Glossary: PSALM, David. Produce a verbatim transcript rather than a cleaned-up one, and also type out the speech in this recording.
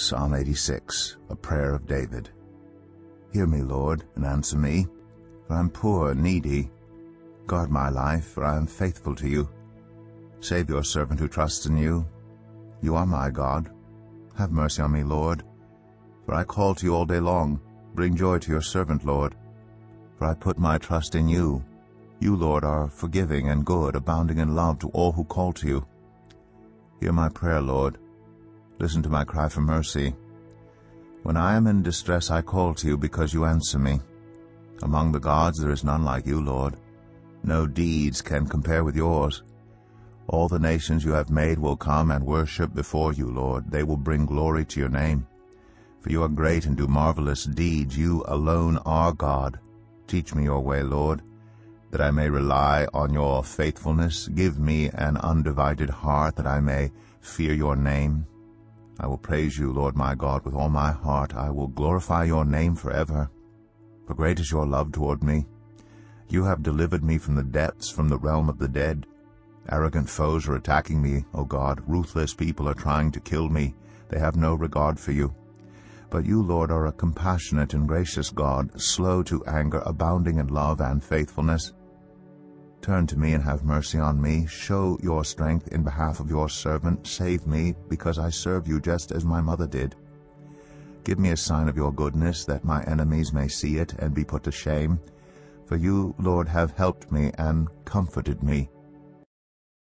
Psalm eighty-six, a prayer of David. Hear me, Lord, and answer me, for I am poor and needy. Guard my life, for I am faithful to you. Save your servant who trusts in you. You are my God. Have mercy on me, Lord, for I call to you all day long. Bring joy to your servant, Lord, for I put my trust in you. You, Lord, are forgiving and good, abounding in love to all who call to you. Hear my prayer, Lord. Listen to my cry for mercy. When I am in distress, I call to you, because you answer me. Among the gods there is none like you, Lord. No deeds can compare with yours. All the nations you have made will come and worship before you, Lord. They will bring glory to your name. For you are great and do marvelous deeds. You alone are God. Teach me your way, Lord, that I may rely on your faithfulness. Give me an undivided heart, that I may fear your name. I will praise you, Lord my God, with all my heart. I will glorify your name forever. For great is your love toward me. You have delivered me from the depths, from the realm of the dead. Arrogant foes are attacking me, O God. Ruthless people are trying to kill me. They have no regard for you. But you, Lord, are a compassionate and gracious God, slow to anger, abounding in love and faithfulness. Turn to me and have mercy on me. Show your strength in behalf of your servant. Save me, because I serve you just as my mother did. Give me a sign of your goodness, that my enemies may see it and be put to shame. For you, Lord, have helped me and comforted me.